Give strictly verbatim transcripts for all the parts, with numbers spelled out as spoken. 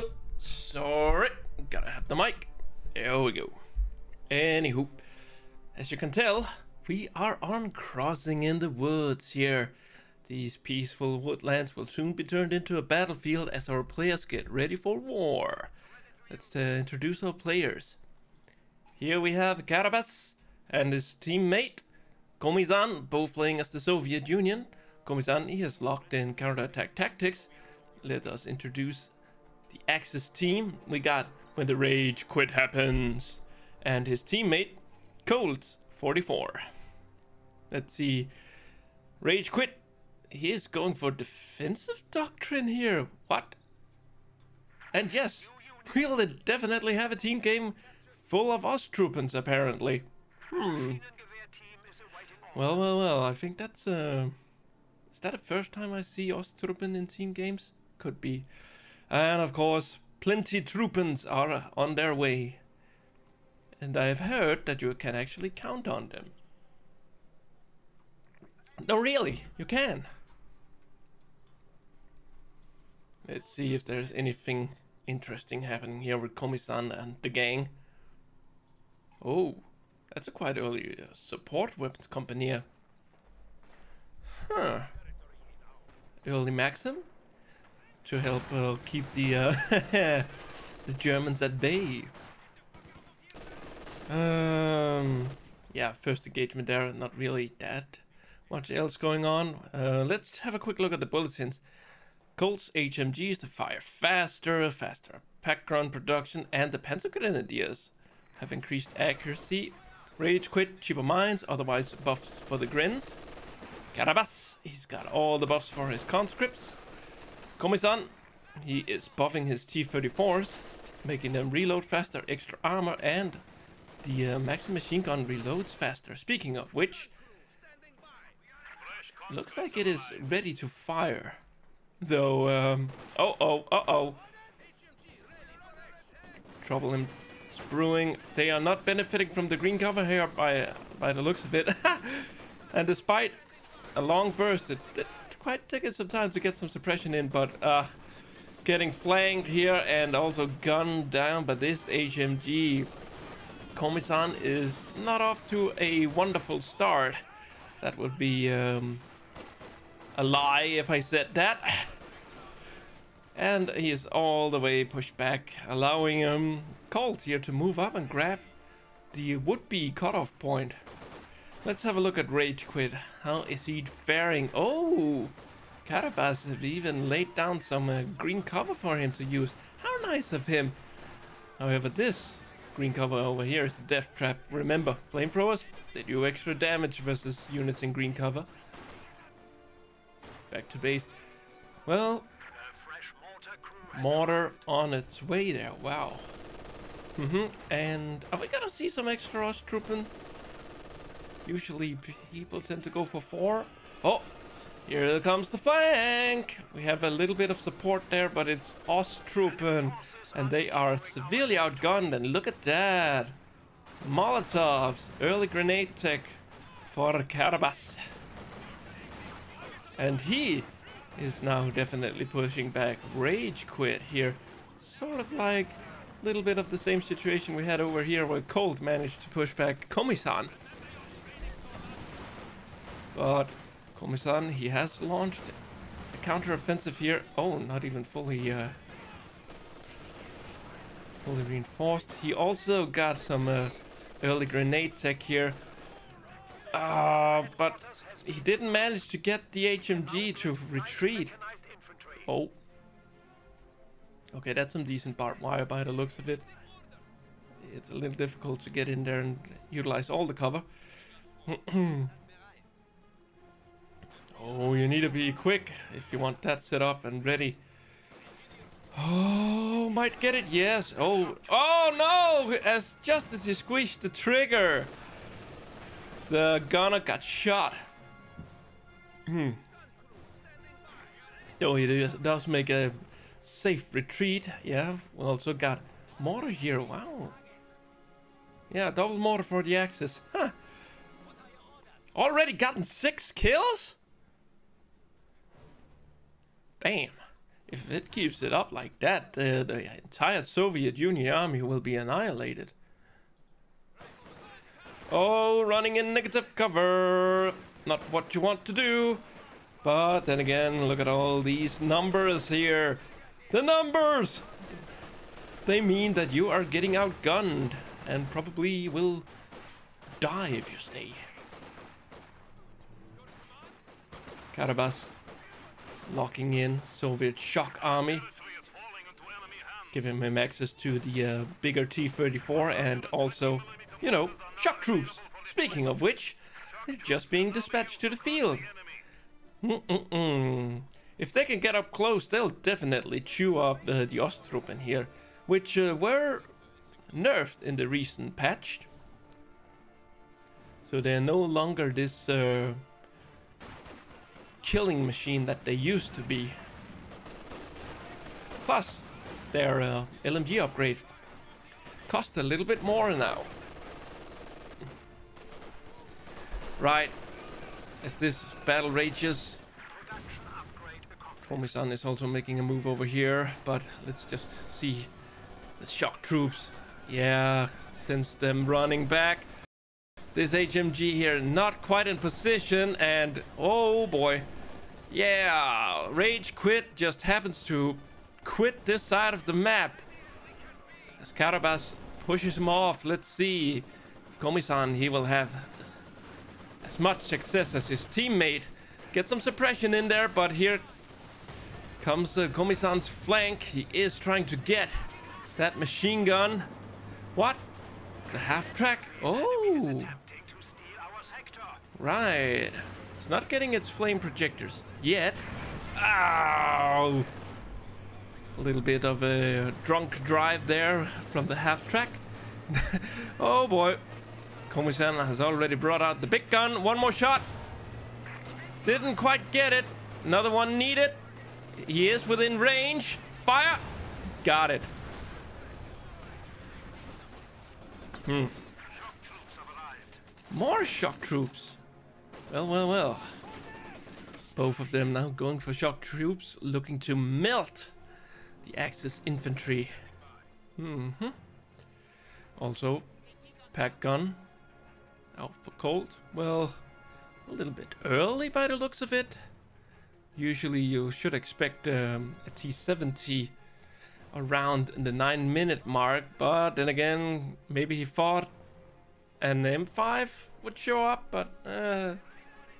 go. Sorry, gotta have the mic. There we go. Anywho, as you can tell, we are on Crossing in the Woods here. These peaceful woodlands will soon be turned into a battlefield as our players get ready for war. Let's uh, introduce our players. Here we have Karabas and his teammate Komi-san, both playing as the Soviet Union. Komi-san, he has locked in counterattack tactics. Let us introduce the Axis team. We got When the Rage Quit Happens and his teammate Colds forty-four. Let's see. RageQuit, he is going for defensive doctrine here. What? And yes, we'll definitely have a team game full of Ostruppens apparently. Hmm. Well, well, well, I think that's uh is that the first time I see Ostruppen in team games? Could be. And of course, plenty Truppens are on their way. And I've heard that you can actually count on them. No, really, you can. Let's see if there's anything interesting happening here with Komi-san and the gang. Oh, that's a quite early uh, support weapons company. Huh. Early Maxim to help uh, keep the uh, the Germans at bay. Um, yeah, first engagement there, not really that much else going on. Uh, let's have a quick look at the bulletins. Colt's H M Gs to fire faster, faster Pak gun production, and the Panzer Grenadiers have increased accuracy. Rage Quit, cheaper mines, otherwise buffs for the grins. Karabas, he's got all the buffs for his conscripts. Komi-san, he is buffing his T thirty-fours, making them reload faster, extra armor, and the uh, Maxim machine gun reloads faster. Speaking of which, looks like it is ready to fire. Though, um, oh, oh, uh oh. Trouble him brewing. They are not benefiting from the green cover here by, by the looks of it. And despite a long burst, it did quite take it some time to get some suppression in, but uh, getting flanked here and also gunned down by this H M G. Komi-san is not off to a wonderful start. That would be um, a lie if I said that. And he is all the way pushed back, allowing um, Colt here to move up and grab the would-be cutoff point. Let's have a look at RageQuit. How is he faring? Oh, Karabas have even laid down some uh, green cover for him to use. How nice of him. However, this green cover over here is the death trap. Remember, flamethrowers, they do extra damage versus units in green cover. Back to base. Well, mortar on its way there. Wow. Mm-hmm. And are we gonna see some extra Ostruppen? Usually people tend to go for four. Oh, here comes the flank. We have a little bit of support there, but it's Ostruppen. And they are severely outgunned, and look at that. Molotovs, early grenade tech for Karabas. And he is now definitely pushing back RageQuit here. Sort of like a little bit of the same situation we had over here where Colt managed to push back Komi-san. But Komi-san, he has launched a counteroffensive here. Oh, not even fully... Uh, fully reinforced. He also got some uh, early grenade tech here, uh, but he didn't manage to get the H M G to retreat. Oh, okay, that's some decent barbed wire by the looks of it. It's a little difficult to get in there and utilize all the cover. Oh, you need to be quick if you want that set up and ready. Oh, might get it, yes. Oh, oh no! As just as he squeezed the trigger, the gunner got shot. Hmm. Though he does make a safe retreat. Yeah, we also got mortar here. Wow. Yeah, double mortar for the Axis. Huh. Already gotten six kills? Damn. If it keeps it up like that, uh, the entire Soviet Union army will be annihilated. Oh, running in negative cover. Not what you want to do. But then again, look at all these numbers here. The numbers! They mean that you are getting outgunned and probably will die if you stay. Karabas locking in Soviet shock army. Give him, him access to the uh, bigger T thirty-four and also, you know, shock troops. Speaking of which, they're just being dispatched to the field. Mm-mm-mm. If they can get up close, they'll definitely chew up uh, the Ostruppen here, which uh, were nerfed in the recent patch. So they're no longer this uh, killing machine that they used to be. Plus, their uh, L M G upgrade costs a little bit more now. Right, as this battle rages, Komi-san is also making a move over here, but let's just see the shock troops. Yeah, sends them running back. This H M G here not quite in position, and oh boy. Yeah, RageQuit just happens to quit this side of the map. As Karabas pushes him off, let's see. Komi-san, he will have as much success as his teammate. Get some suppression in there, but here comes uh, Komi-san's flank. He is trying to get that machine gun. What? The half track? Oh! Right. It's not getting its flame projectors yet. Ow! A little bit of a drunk drive there from the half track. Oh boy. Komi-san has already brought out the big gun. One more shot. Didn't quite get it. Another one needed. He is within range. Fire. Got it. Hmm. More shock troops. Well, well, well. Both of them now going for shock troops, looking to melt the Axis infantry. Mm-hmm. Also, Pak gun out for cold. Well, a little bit early by the looks of it. Usually you should expect um, a T seventy around the nine minute mark, but then again, maybe he thought an M five would show up, but uh,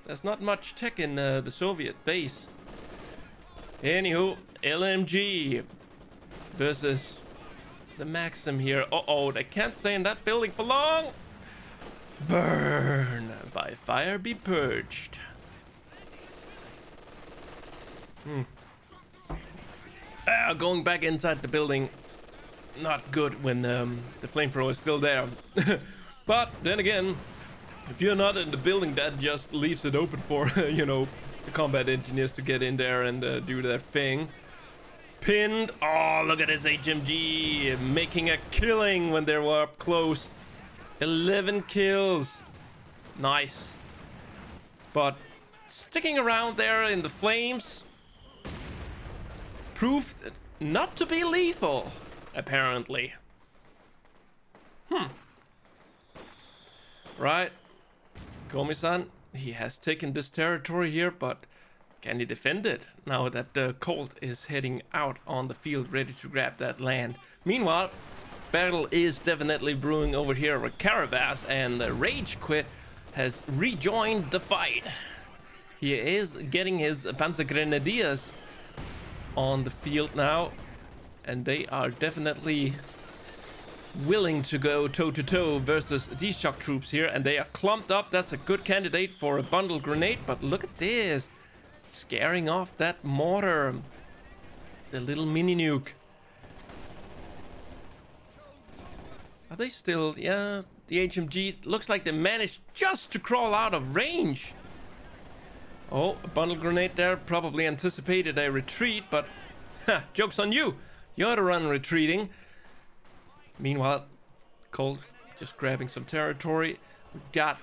there's not much tech in uh, the Soviet base. Anywho, L M G versus the Maxim here. Uh oh, they can't stay in that building for long. Burn, by fire be purged. Hmm. Uh, going back inside the building, not good when um, the flamethrower is still there. But then again, if you're not in the building, that just leaves it open for, you know, the combat engineers to get in there and uh, do their thing. Pinned. Oh, look at this H M G making a killing when they were up close. eleven kills. Nice. But sticking around there in the flames proved not to be lethal, apparently. Hmm. Right. Komi-san, he has taken this territory here, but can he defend it now that the uh, Colt is heading out on the field ready to grab that land? Meanwhile, battle is definitely brewing over here with Karabas, and the RageQuit has rejoined the fight. He is getting his Panzergrenadiers on the field now, and they are definitely willing to go toe-to-toe versus these shock troops here, and they are clumped up. That's a good candidate for a bundle grenade, but look at this, scaring off that mortar, the little mini nuke. Are they still? Yeah, the H M G looks like they managed just to crawl out of range. Oh, a bundle grenade there, probably anticipated a retreat, but ha, joke's on you. You're the one retreating. Meanwhile, Colt just grabbing some territory. We got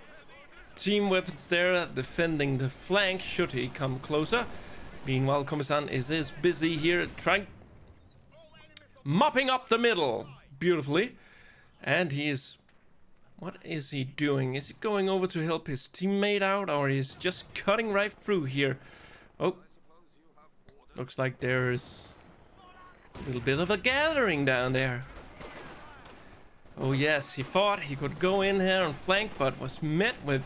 team weapons there defending the flank should he come closer. Meanwhile, Komi-san is, is busy here trying... mopping up the middle beautifully. And he is... what is he doing? Is he going over to help his teammate out, or is just cutting right through here? Oh. Looks like there's a little bit of a gathering down there. Oh yes, he thought he could go in here and flank, but was met with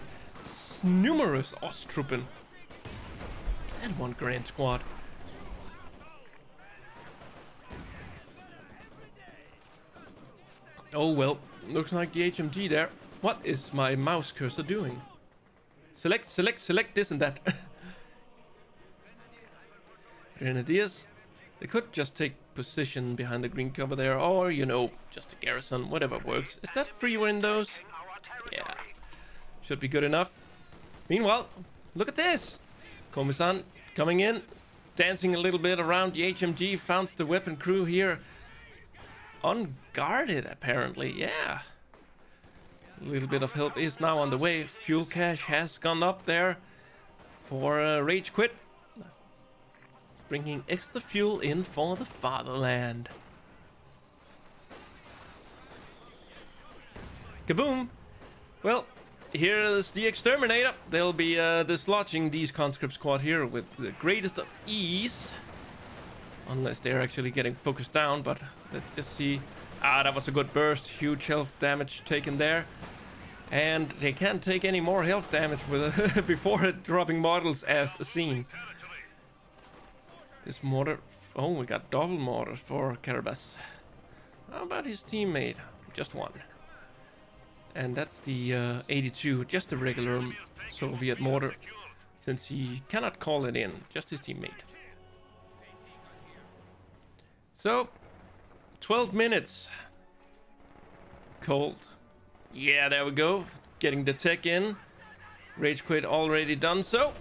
numerous Ostruppen. And one grand squad. Oh well, looks like the H M G there. What is my mouse cursor doing? Select, select, select this and that. Grenadiers. They could just take position behind the green cover there, or, you know, just a garrison, whatever works. Is that three windows? Yeah. Should be good enough. Meanwhile, look at this. Komi-san coming in, dancing a little bit around the H M G, found the weapon crew here. Unguarded, apparently, yeah. A little bit of help is now on the way. Fuel cache has gone up there for uh, RageQuit. Bringing extra fuel in for the fatherland. Kaboom! Well, here is the exterminator. They'll be uh, dislodging these conscript squad here with the greatest of ease. Unless they're actually getting focused down, but let's just see. Ah, that was a good burst. Huge health damage taken there. And they can't take any more health damage with uh, before dropping models as seen. This mortar... oh, we got double mortars for Karabas. How about his teammate? Just one. And that's the uh, eighty-two, just a regular Soviet mortar. Since he cannot call it in, just his teammate. So, twelve minutes. Cold. Yeah, there we go. Getting the tech in. RageQuit already done so.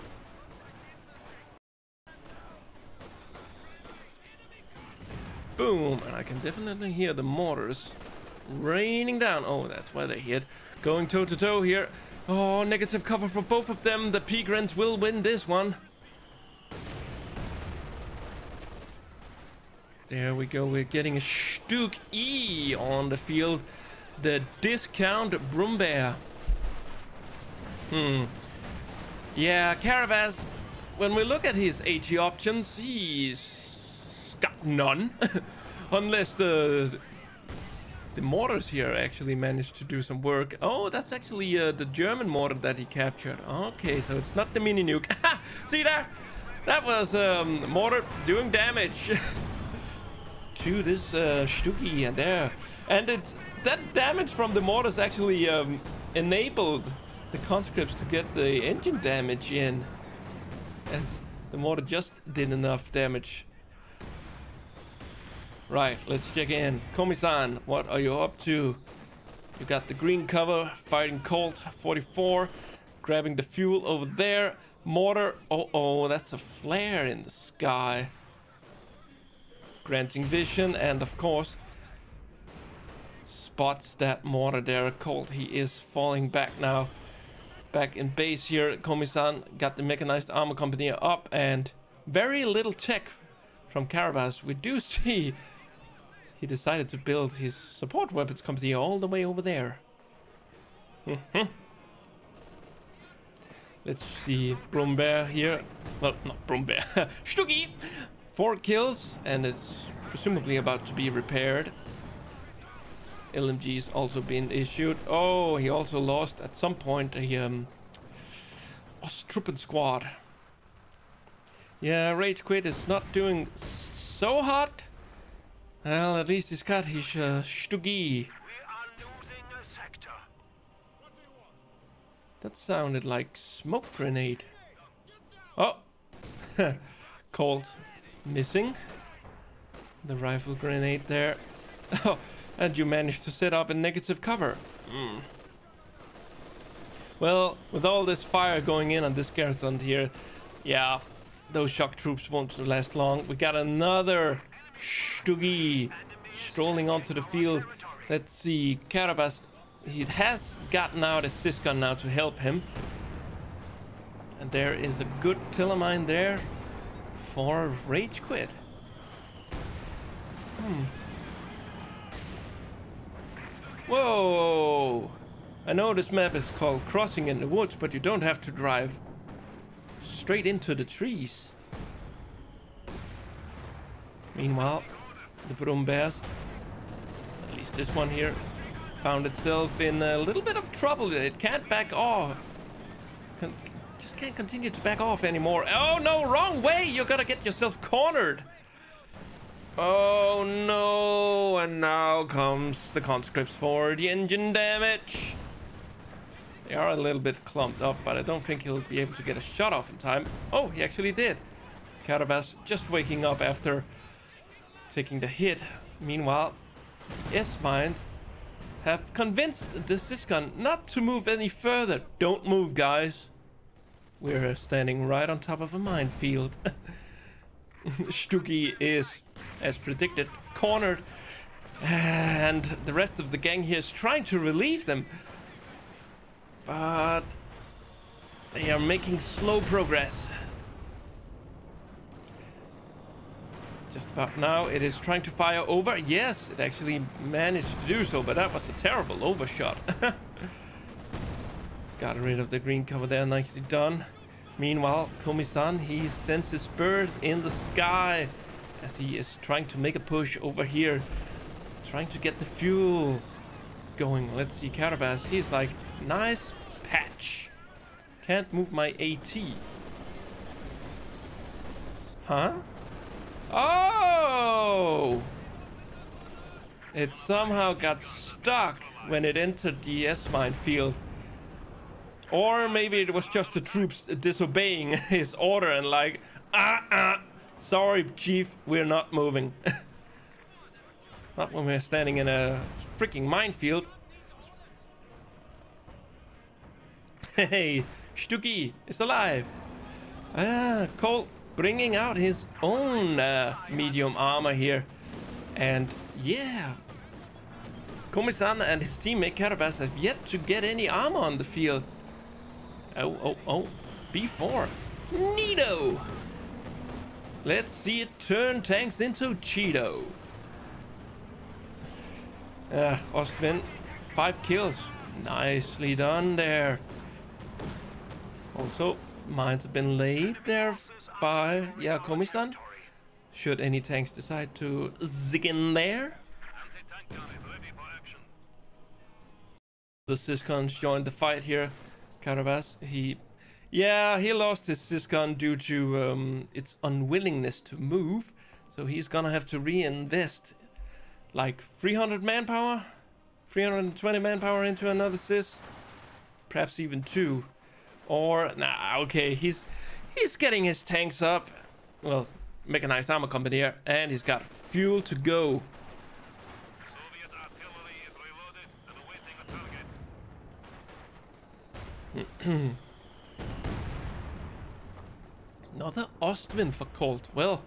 Boom, and I can definitely hear the mortars raining down. Oh, that's where they hit. Going toe to toe here. Oh, negative cover for both of them. The P-Grens will win this one. There we go. We're getting a StuG E on the field. The discount Brummbär. Hmm. Yeah, Karabas. When we look at his HE options, he's got none. Unless the the mortars here actually managed to do some work. Oh, that's actually uh, the German mortar that he captured. Okay, so it's not the mini nuke. See there? That was um, mortar doing damage to this uh, StuG and there. And it's that damage from the mortars actually um, enabled the conscripts to get the engine damage in, as the mortar just did enough damage. Right, let's check in. Komi-san, what are you up to? You got the green cover, fighting Colds forty-four, grabbing the fuel over there. Mortar, oh oh, that's a flare in the sky. Granting vision, and of course, spots that mortar there. Cold, he is falling back now. Back in base here, Komi-san got the mechanized armor company up, and very little tech from Karabas. We do see... he decided to build his support weapons company all the way over there. Mm-hmm. Let's see. Brummbär here. Well, not Brummbär. StuG! Four kills, and it's presumably about to be repaired. L M G's also been issued. Oh, he also lost at some point a um, Ostruppen squad. Yeah, RageQuit is not doing so hot. Well, at least he's got his uh, StuG. That sounded like smoke grenade. Oh! Cold. Missing. The rifle grenade there. Oh, and you managed to set up a negative cover. Mm. Well, with all this fire going in on this garrison here, yeah, those shock troops won't last long. We got another StuG strolling onto the field. Let's see, Karabas, he has gotten out a SIS gun now to help him. And there is a good Tillermine there. for RageQuit. Hmm. Whoa! I know this map is called Crossing in the Woods, but you don't have to drive straight into the trees. Meanwhile, the Brummbärs, at least this one here, found itself in a little bit of trouble. It can't back off. Con just can't continue to back off anymore. Oh no, wrong way! You're gonna get yourself cornered. Oh no, and now comes the conscripts for the engine damage. They are a little bit clumped up, but I don't think he'll be able to get a shot off in time. Oh, he actually did. Karabas just waking up after taking the hit. Meanwhile, the S-Mind have convinced the S I S gun not to move any further. Don't move, guys. We're standing right on top of a minefield. StuG is, as predicted, cornered, and the rest of the gang here is trying to relieve them, but they are making slow progress. Just about now it is trying to fire over. Yes, it actually managed to do so, but that was a terrible overshot. Got rid of the green cover there, nicely done. Meanwhile, Komi-san, he sends his bird in the sky as he is trying to make a push over here, trying to get the fuel going. Let's see, Karabas, he's like, nice patch. Can't move my AT. Huh? Oh! It somehow got stuck when it entered the S minefield. Or maybe it was just the troops disobeying his order and like, ah, ah, sorry, chief, we're not moving. Not when we're standing in a freaking minefield. Hey, StuG is alive. Ah, Colt bringing out his own uh, medium armor here. And yeah, Komi-san and his teammate Karabas have yet to get any armor on the field. Oh, oh, oh, B four. Neato! Let's see it turn tanks into Cheeto. Uh, Ostwind, five kills. Nicely done there. Also, mines have been laid there by yeah, Komi-san. Should any tanks decide to zig in there? The SIS guns joined the fight here. Karabas, he, yeah, he lost his S I S gun due to um, its unwillingness to move, so he's gonna have to reinvest like three hundred manpower, three hundred twenty manpower into another S I S, perhaps even two, or nah, okay, he's he's getting his tanks up, well, mechanized armor company here, and he's got fuel to go. Another Ostwind for Colt. Well,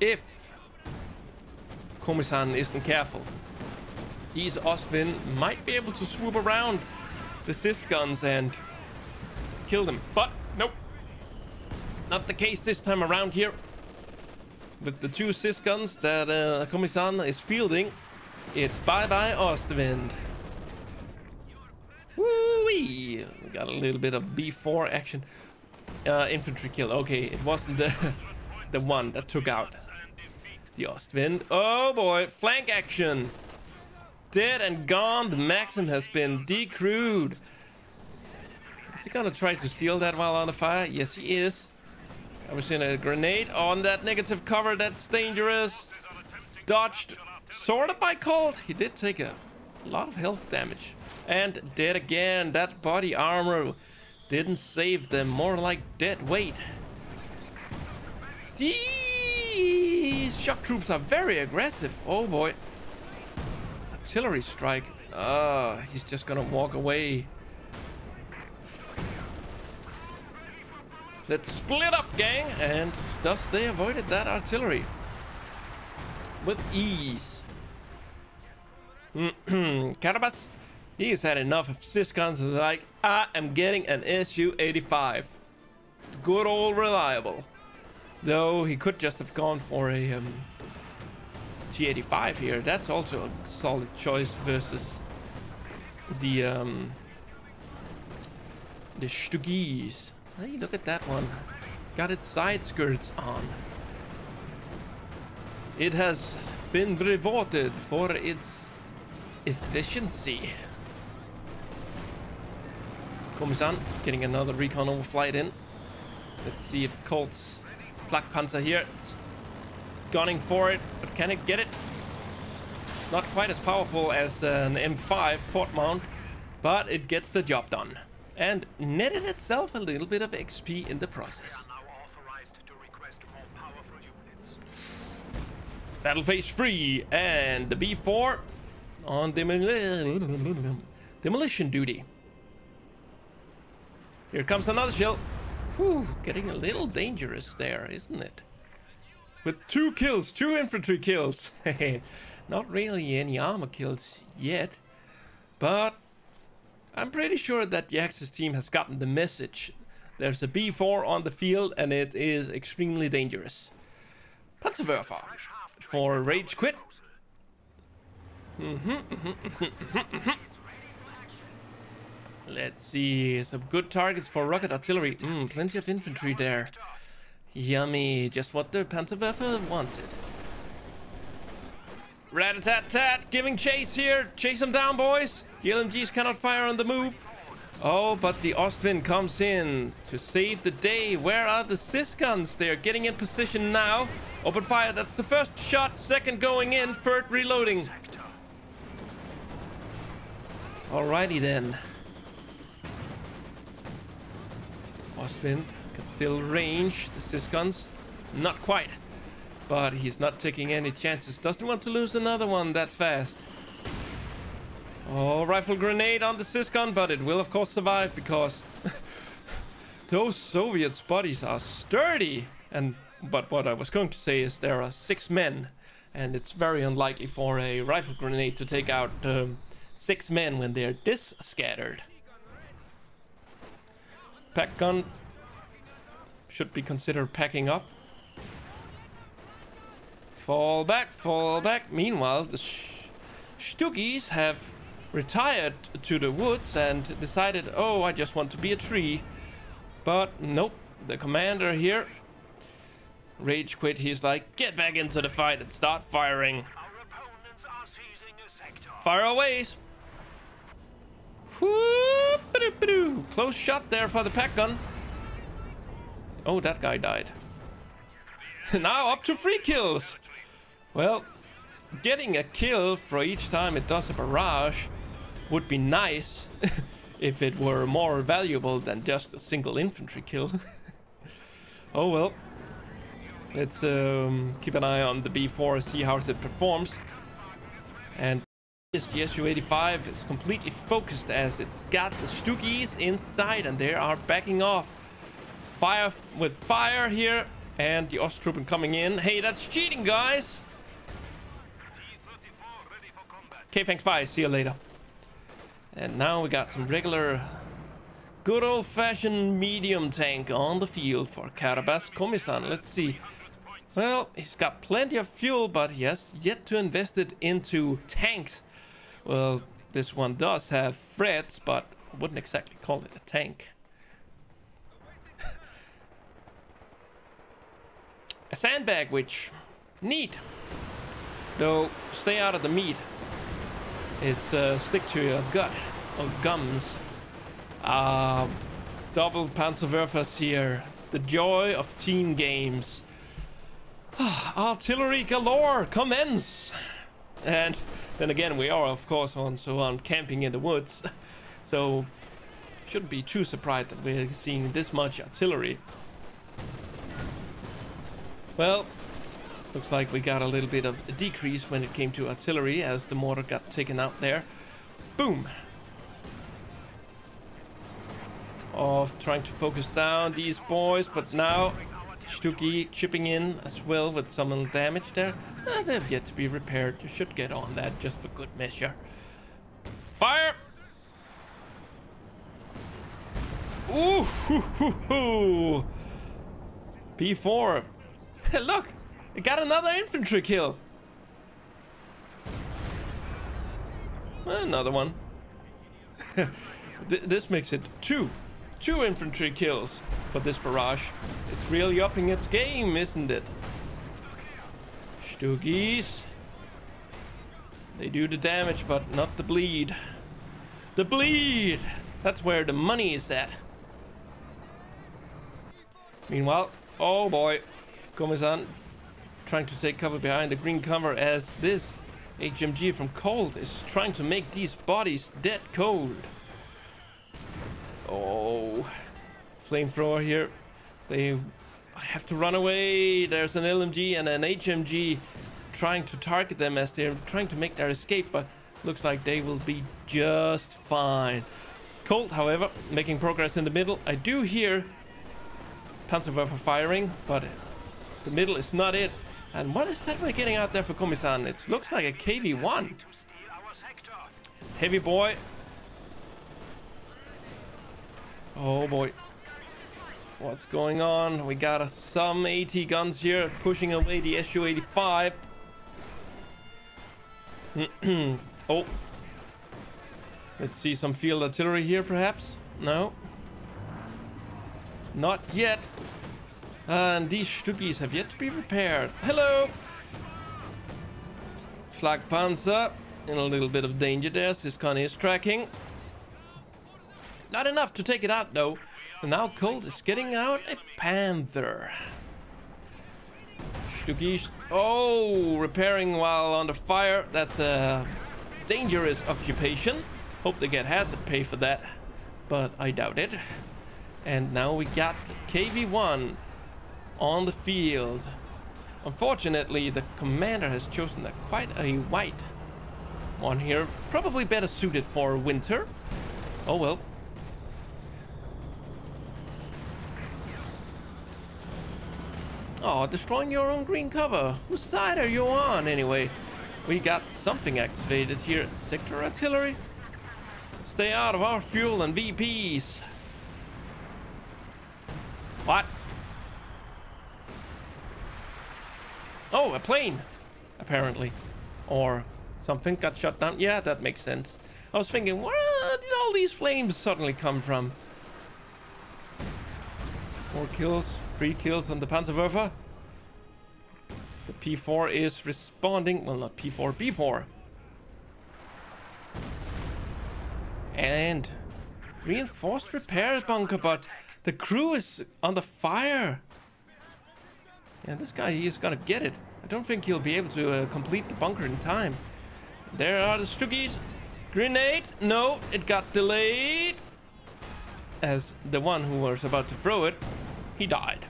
if Komi-san isn't careful, these Ostwind might be able to swoop around the S I S guns and kill them. But nope, not the case this time around here. With the two S I S guns that uh, Komi-san is fielding, it's bye bye Ostwind. Woo-wee! Got a little bit of B four action. Uh, infantry kill. Okay, it wasn't the, the one that took out the Ostwind. Oh boy, flank action! Dead and gone, the Maxim has been decrewed. Is he gonna try to steal that while on the fire? Yes, he is. I was in a grenade on that negative cover, that's dangerous. Dodged, sort of by Colt. He did take a lot of health damage. And dead again. That body armor didn't save them. More like dead weight. These shock troops are very aggressive. Oh boy. Artillery strike. Ah, oh, he's just gonna walk away. Let's split up, gang. And thus they avoided that artillery with ease. Karabas. He's had enough of S I S guns and like, I am getting an S U eighty-five. Good old reliable. Though he could just have gone for a um, T eighty-five here. That's also a solid choice versus the um, the StuGs. Hey, look at that one. Got its side skirts on. It has been rewarded for its efficiency. Komi-san getting another recon overflight in. Let's see if Colts Flakpanzer here it's gunning for it, but can it get it? It's not quite as powerful as an M five port mount, but it gets the job done and netted itself a little bit of X P in the process. Battle phase three and the B four on demol demolition duty. Here comes another shell. Whew, getting a little dangerous there, isn't it? With two kills, two infantry kills. Not really any armor kills yet, but I'm pretty sure that the Axis team has gotten the message. There's a B four on the field and it is extremely dangerous. Panzerwerfer for RageQuit. Mm-hmm, mm-hmm, mm-hmm, mm-hmm, mm-hmm. Let's see, some good targets for rocket artillery. Mm, plenty of infantry there. Yummy, just what the Panzerwerfer wanted. Rat-a-tat-tat, giving chase here. Chase them down, boys. The L M Gs cannot fire on the move. Oh, but the Ostwind comes in to save the day. Where are the S I S guns? They are getting in position now. Open fire, that's the first shot. Second going in, third reloading. Alrighty then. Ostwind can still range the S I S guns. Not quite. But he's not taking any chances. Doesn't want to lose another one that fast. Oh, rifle grenade on the S I S gun, but it will of course survive because those Soviet bodies are sturdy. And but what I was going to say is there are six men, and it's very unlikely for a rifle grenade to take out um, six men when they're this scattered. Pak gun should be considered packing up. Fall back, fall back. Meanwhile, the StuGs have retired to the woods and decided, oh, I just want to be a tree. But nope, the commander here, RageQuit, he's like, get back into the fight and start firing. Our opponents are seizing a sector. Fire away. Close shot there for the Pak gun. Oh, that guy died. Now up to three kills. Well, getting a kill for each time it does a barrage would be nice if it were more valuable than just a single infantry kill. Oh well. Let's um, keep an eye on the B four, see how it performs. And the S U eighty-five is completely focused as it's got the StuGs inside and they are backing off. Fire with fire here, and the Ostruppen coming in. Hey, that's cheating, guys. T thirty-four ready for combat. Okay, thanks, bye, see you later. And now we got some regular, good old-fashioned medium tank on the field for Karabas Komi-san. Let's see. Well, he's got plenty of fuel, but he has yet to invest it into tanks. Well, this one does have threats, but I wouldn't exactly call it a tank. A sandbag, which neat. Though, stay out of the meat. It's uh, stick to your gut or gums. Uh, double Panzerwerfers here. The joy of team games. Artillery galore commence. And then again, we are, of course, on so on camping in the woods, so shouldn't be too surprised that we're seeing this much artillery. Well, looks like we got a little bit of a decrease when it came to artillery as the mortar got taken out there. Boom. Of trying to focus down these boys, but now StuG chipping in as well with some damage there. Ah, they've yet to be repaired. You should get on that just for good measure. Fire! Ooh! Hoo, hoo, hoo. B four Look, I got another infantry kill. Another one. This makes it two. Two infantry kills for this barrage. It's really upping its game, isn't it? StuGs. They do the damage, but not the bleed. The bleed! That's where the money is at. Meanwhile, oh boy, Komi-san trying to take cover behind the green cover as this H M G from Cold is trying to make these bodies dead cold. Oh, flamethrower here. They have to run away. There's an L M G and an H M G trying to target them as they're trying to make their escape, but looks like they will be just fine. Cold, however, making progress in the middle. I do hear Panzerwerfer firing, but the middle is not it. And what is that we're getting out there for Komi-san? It looks like a K V one. Heavy boy. Oh boy. What's going on? We got uh, some AT guns here pushing away the S U eighty-five. Oh. Let's see some field artillery here, perhaps? No. Not yet. And these StuGs have yet to be repaired. Hello! Flakpanzer in a little bit of danger there. SIS gun is tracking. Not enough to take it out though. And now Cold is getting out a Panther. StuGs, oh, repairing while under fire. That's a dangerous occupation. Hope they get hazard pay for that, but I doubt it. And now we got the K V one on the field. Unfortunately, the commander has chosen a, quite a white one here. Probably better suited for winter. Oh well. Oh, destroying your own green cover. Whose side are you on anyway? We got something activated here. Sector artillery. Stay out of our fuel and V Ps. What? Oh, a plane, apparently. Or something got shot down. Yeah, that makes sense. I was thinking, where did all these flames suddenly come from? Four kills, three kills on the Panzerwerfer. The P four is responding. Well, not P four, B four. And reinforced repair bunker, but the crew is under fire. Yeah, this guy, he is gonna get it. I don't think he'll be able to uh, complete the bunker in time. There are the StuGs. Grenade. No, it got delayed. As the one who was about to throw it, he died.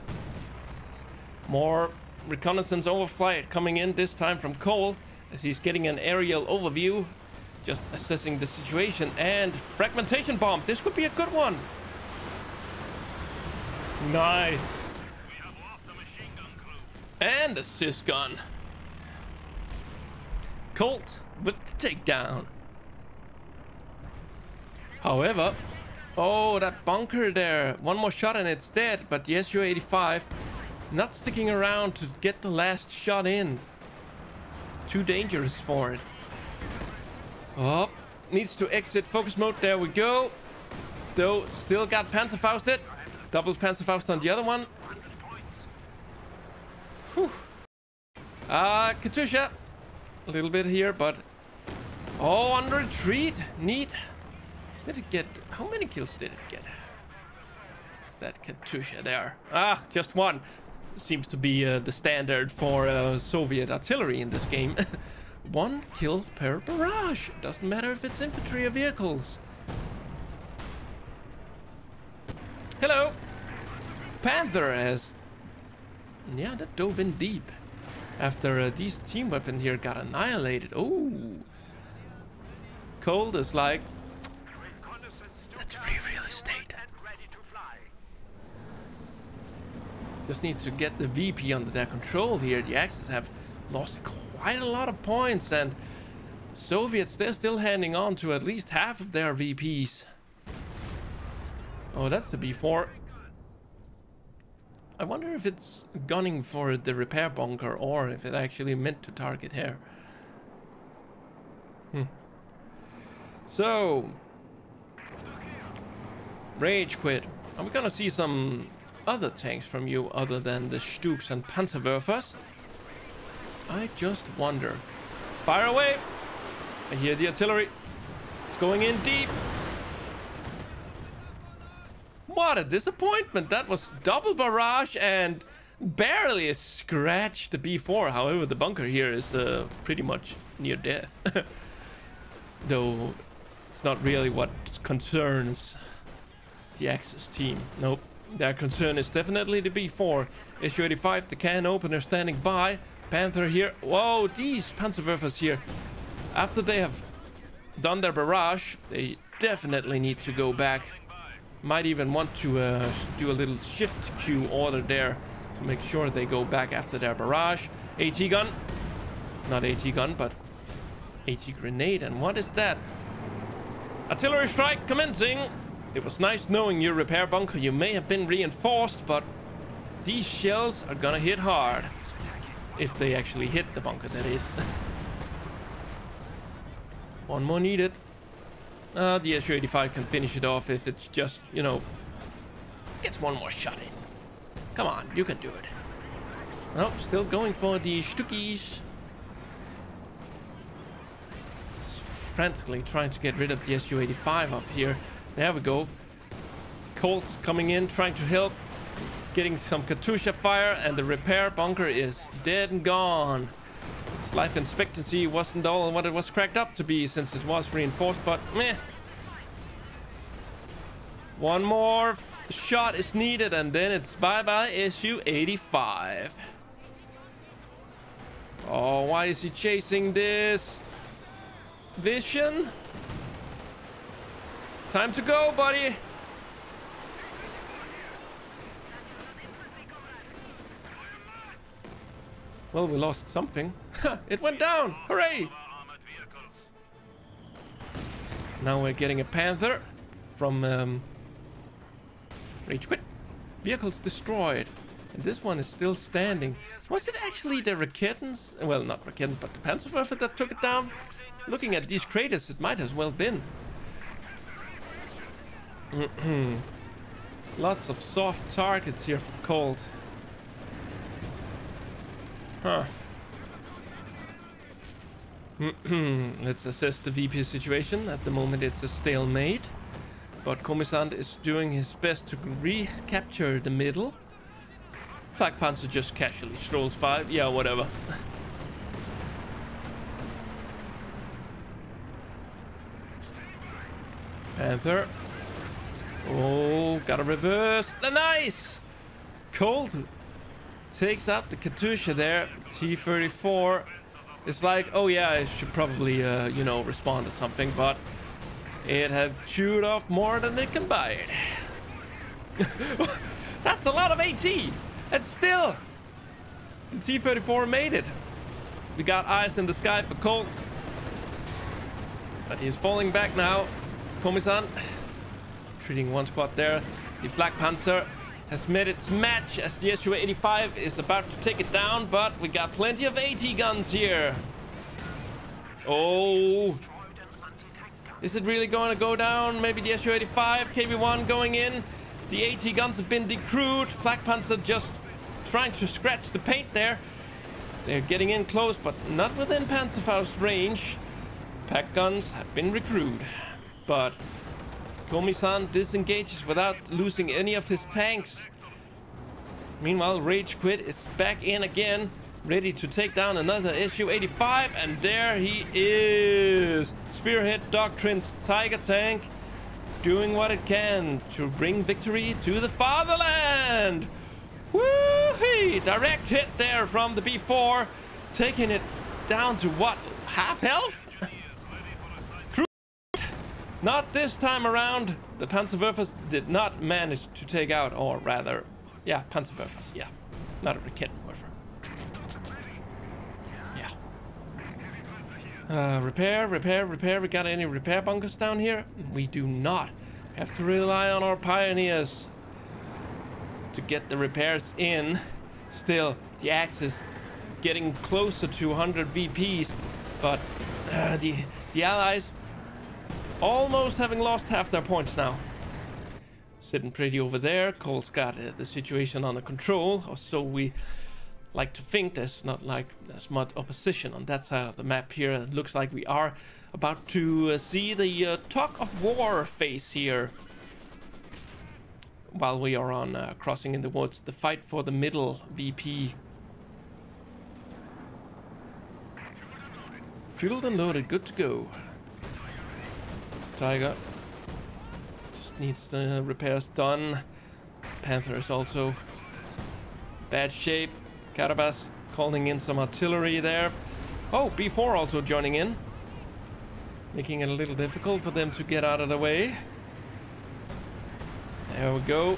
More reconnaissance overflight coming in, this time from Cold, as he's getting an aerial overview. Just assessing the situation. And fragmentation bomb. This could be a good one. Nice. We have lost the machine gun crew. And a SIS gun. Colt with the takedown. However, oh, that bunker there. One more shot and it's dead. But the S U eighty-five not sticking around to get the last shot in. Too dangerous for it. Oh, needs to exit focus mode. There we go. Though still got Panzerfausted. Doubles Panzerfaust on the other one. Whew. Uh, Katusha. A little bit here, but... Oh, on retreat. Neat. Did it get... How many kills did it get? That Katusha there. Ah, just one. Seems to be uh, the standard for uh, Soviet artillery in this game. One kill per barrage. Doesn't matter if it's infantry or vehicles. Hello! Panther has... Yeah, that dove in deep. After uh, these team weapon here got annihilated. Oh! Cold is like... That's free real estate. Just need to get the V P under their control here. The Axis have lost quite a lot of points, and the Soviets, they're still hanging on to at least half of their V Ps. Oh, that's the B four. I wonder if it's gunning for the repair bunker or if it actually meant to target here. Hmm. So, RageQuit, are we gonna see some other tanks from you other than the StuGs and Panzerwerfers? I just wonder. Fire away! I hear the artillery. It's going in deep. What a disappointment. That was double barrage and barely scratched the B four. However, the bunker here is uh, pretty much near death. Though it's not really what concerns the Axis team. Nope. Their concern is definitely the B four. S U eighty-five, the can opener standing by. Panther here. Whoa, these Panzerwerfers here. After they have done their barrage, they definitely need to go back. Might even want to uh, do a little shift Q order there to make sure they go back after their barrage. AT gun. Not AT gun, but AT grenade. And what is that? Artillery strike commencing. It was nice knowing your repair bunker. You may have been reinforced, but these shells are gonna hit hard. If they actually hit the bunker, that is. One more needed. Uh, the S U eighty-five can finish it off if it's just, you know, gets one more shot in. Come on, you can do it. Nope, still going for the StuGs. Frantically trying to get rid of the S U eighty-five up here. There we go. Colts coming in, trying to help. Getting some Katusha fire, and the repair bunker is dead and gone. Its life expectancy wasn't all what it was cracked up to be since it was reinforced, but meh. One more shot is needed and then it's bye-bye S U eighty-five. Oh, why is he chasing this vision? Time to go, buddy. Well, we lost something. It went down! Hooray! Now we're getting a Panther from um, RageQuit. Vehicles destroyed. And this one is still standing. Was it actually the Raketens? Well, not Raketens, but the Panzerwerfer that took it down? Looking at these craters, it might as well been. Lots of soft targets here for Cold. Huh. Let's assess the V P situation. At the moment it's a stalemate, but Komi-san is doing his best to recapture the middle. Flakpanzer just casually strolls by. Yeah, whatever. Panther. Oh, got a reverse. Nice! Cold takes out the Katusha there. T thirty-four. It's like, oh yeah, I should probably, uh, you know, respond to something, but it have chewed off more than it can bite. That's a lot of AT! And still, the T thirty-four made it. We got eyes in the sky for Colt. But he's falling back now. Komi-san, treating one squad there. The Flakpanzer has met its match as the S U eighty-five is about to take it down, but we got plenty of AT guns here. Oh, is it really going to go down? Maybe the S U eighty-five, K V one going in. The AT guns have been decrewed. Flakpanzer just trying to scratch the paint there. They're getting in close, but not within Panzerfaust range. Pak guns have been recruited, but Komi-san disengages without losing any of his tanks. Meanwhile, RageQuit is back in again, ready to take down another S U eighty-five, and there he is! Spearhead Doctrine's Tiger tank, doing what it can to bring victory to the fatherland! Woo-hee! Direct hit there from the B four, taking it down to what? Half health? Not this time around. The Panzerwerfers did not manage to take out, or rather, yeah, Panzerwerfers, yeah. Not a Raketenwerfer. Yeah. Uh, repair, repair, repair. We got any repair bunkers down here? We do not. We have to rely on our pioneers. to get the repairs in. Still, the axe is getting closer to one hundred V Ps, but uh, the, the allies almost having lost half their points now. Sitting pretty over there. Cole's got uh, the situation under control, or so we like to think. There's not like as much opposition on that side of the map here. It looks like we are about to uh, see the uh, talk of war phase here while we are on uh, Crossing in the Woods, the fight for the middle V P. Fueled and loaded, good to go. Tiger just needs the repairs done. Panther is also bad shape. Karabas calling in some artillery there. Oh, B four also joining in, making it a little difficult for them to get out of the way. There we go.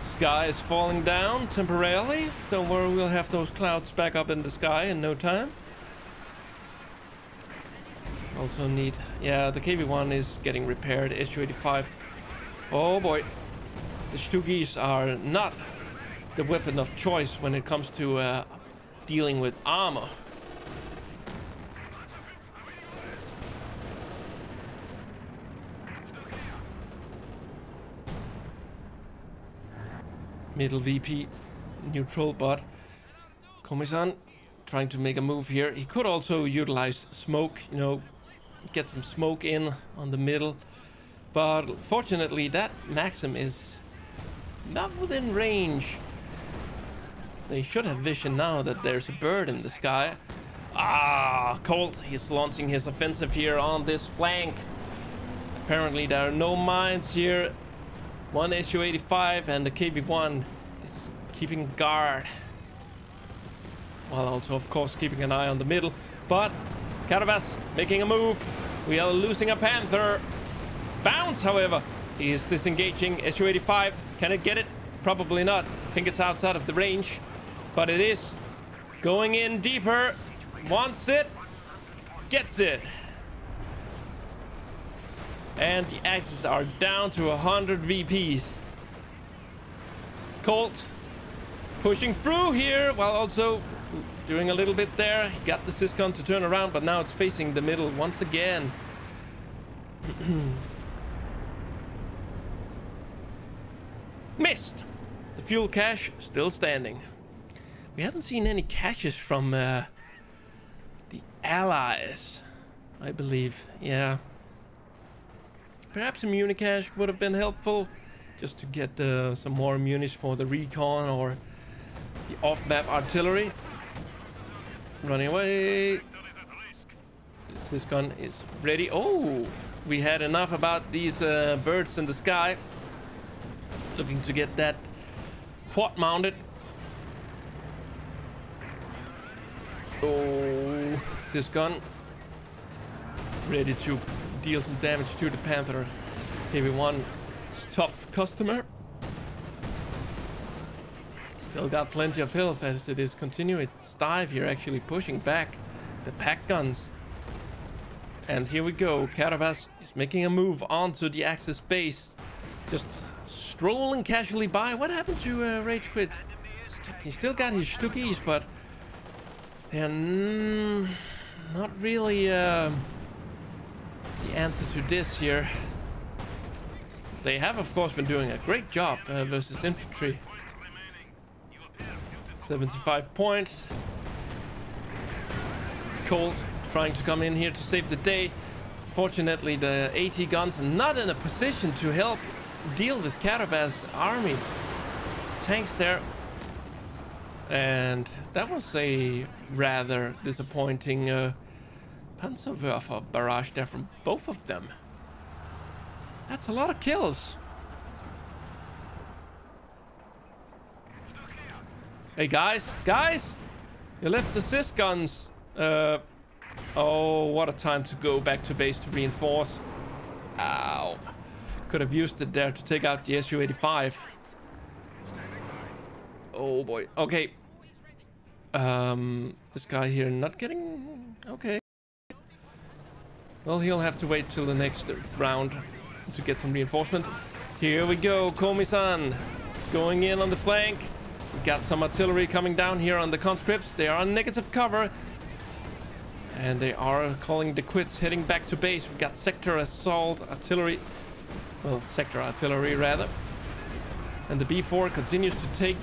Sky is falling down temporarily. Don't worry, we'll have those clouds back up in the sky in no time. Also need, yeah, the K V one is getting repaired. S U eighty-five. Oh boy, the StuGs are not the weapon of choice when it comes to uh, dealing with armor. Middle V P, neutral, but Komi-san trying to make a move here. He could also utilize smoke, you know, get some smoke in on the middle, but fortunately that Maxim is not within range. They should have vision now that there's a bird in the sky. Ah, Colt, he's launching his offensive here on this flank. Apparently there are no mines here. One S U eighty-five and the K V one is keeping guard, while also of course keeping an eye on the middle. But Karabas making a move. We are losing a Panther. Bounce, however, he is disengaging. S U eighty-five, can it get it? Probably not. I think it's outside of the range, but it is going in deeper. Wants it, gets it. And the axes are down to one hundred V Ps. Colt pushing through here while also doing a little bit there. He got the SIS gun to turn around, but now it's facing the middle once again. Missed. The fuel cache still standing. We haven't seen any caches from uh, the allies, I believe. Yeah. Perhaps a muni cache would have been helpful, just to get uh, some more munis for the recon or the off-map artillery. Running away. This gun is ready. Oh, we had enough about these uh, birds in the sky. Looking to get that port mounted. Oh, this gun ready to deal some damage to the Panther. K V one, tough customer. Still got plenty of health as it is continuing its dive here, actually pushing back the Pak guns. And here we go. Karabas is making a move onto the Axis base. Just strolling casually by. What happened to uh, RageQuit? He still got his StuGs, but they're n not really... Uh, the answer to this here. They have of course been doing a great job uh, versus infantry. Seventy-five points. Colt trying to come in here to save the day. Fortunately the AT guns are not in a position to help deal with Karabas army tanks there, and that was a rather disappointing uh, Panzerwerfer barrage there from both of them. That's a lot of kills. Hey guys, guys, you left the SIS guns. Uh, oh, what a time to go back to base to reinforce. Ow. Could have used it there to take out the S U eighty-five. Oh boy. Okay. Um, this guy here not getting... Okay. Well, he'll have to wait till the next round to get some reinforcement. Here we go, Komi-san going in on the flank. We got some artillery coming down here on the conscripts. They are on negative cover. And they are calling the quits, heading back to base. We've got sector assault artillery. Well, sector artillery, rather. And the B four continues to take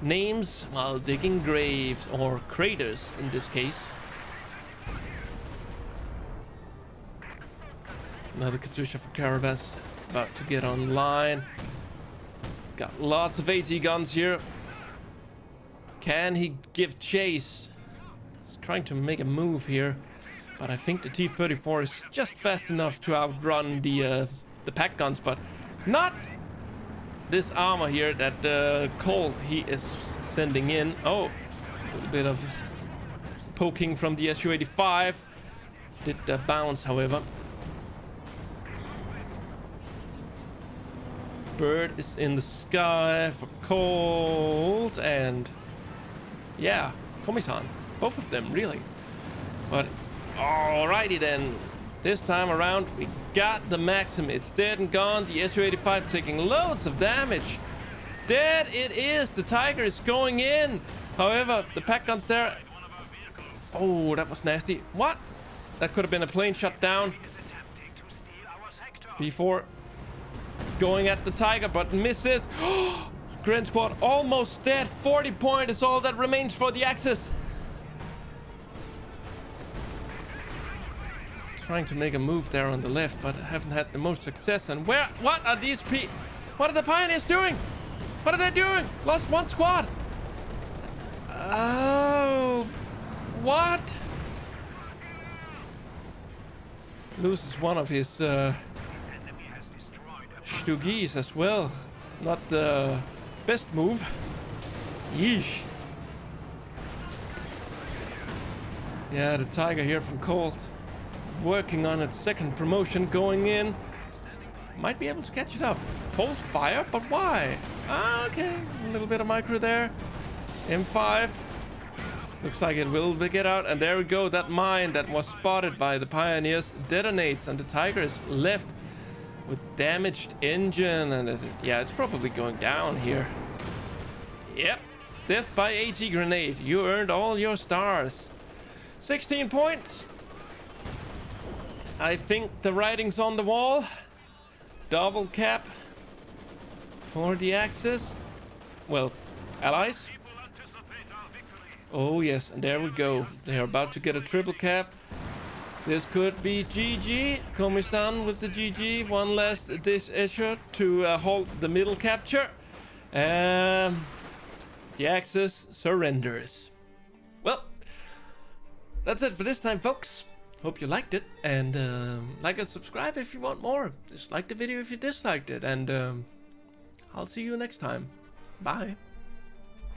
names while digging graves, or craters in this case. Another Katusha for Karabas. It's about to get online. Got lots of AT guns here. Can he give chase? He's trying to make a move here, but I think the T thirty-four is just fast enough to outrun the uh, the Pak guns, but not this armor here that uh, Cold he is sending in. Oh, a little bit of poking from the S U eighty-five. Did the bounce, however. Bird is in the sky for Cold, and yeah, Komi-san, both of them really. But alrighty then, this time around we got the Maxim. It's dead and gone. The S U eighty-five taking loads of damage. Dead it is. The Tiger is going in, however. The Pak gun's there. Oh, that was nasty. What? That could have been a plane shot down. B four going at the Tiger, but misses. Gren squad almost dead. Forty point is all that remains for the Axis. Trying to make a move there on the left, but haven't had the most success. And where, what are these P what are the Pioneers doing? What are they doing? Lost one squad. Oh, what? Loses one of his uh StuGs as well. Not the best move. Yeesh. Yeah, the Tiger here from Cold, working on its second promotion, going in. Might be able to catch it up. Hold fire, but why? Ah, okay, a little bit of micro there. M five looks like it will get out, and there we go. That mine that was spotted by the Pioneers detonates, and the Tiger is left with damaged engine, and it, yeah, it's probably going down here. Yep, death by AT grenade. You earned all your stars. Sixteen points. I think the writing's on the wall. Double cap for the Axis. Well, allies. Oh yes, and there we go. They are about to get a triple cap. This could be G G. Komi-san with the G G. One last dish issue to uh, halt the middle capture. Um, the Axis surrenders. Well, that's it for this time, folks. Hope you liked it, and um, like and subscribe if you want more. Just like the video if you disliked it, and um, I'll see you next time. Bye.